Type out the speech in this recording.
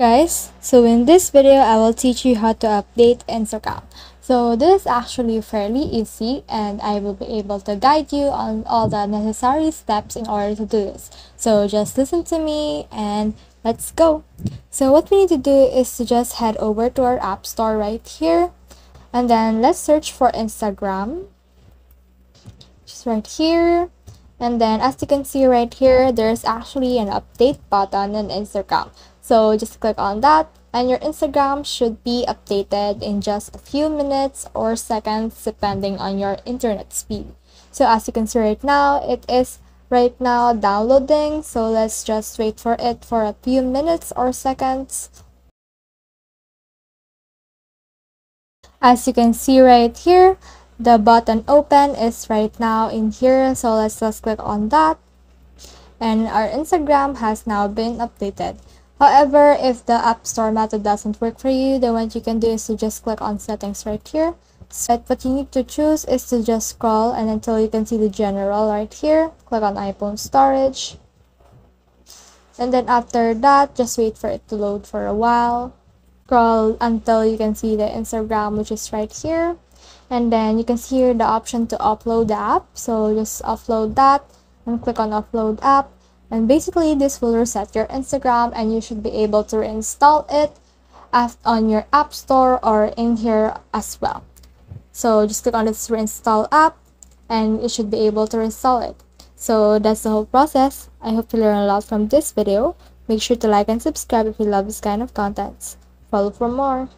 Guys, so in this video I will teach you how to update Instagram. So this is actually fairly easy and I will be able to guide you on all the necessary steps in order to do this. So just listen to me and let's go. So what we need to do is to just head over to our app store right here, and then let's search for Instagram, just right here. And then as you can see right here, there's actually an update button on Instagram. So just click on that and your Instagram should be updated in just a few minutes or seconds depending on your internet speed. So as you can see right now, it is right now downloading. So let's just wait for it for a few minutes or seconds. As you can see right here, the button open is right now in here, so let's just click on that and our Instagram has now been updated. However, if the app store method doesn't work for you, then what you can do is to just click on settings right here. So what you need to choose is to just scroll and until you can see the general right here, click on iPhone storage, and then after that just wait for it to load for a while. Scroll until you can see the Instagram, which is right here. And then you can see here the option to upload the app, so just upload that and click on upload app, and basically this will reset your Instagram and you should be able to reinstall it on your app store or in here as well. So just click on this reinstall app and you should be able to reinstall it. So that's the whole process. I hope you learned a lot from this video. Make sure to like and subscribe if you love this kind of contents. Follow for more.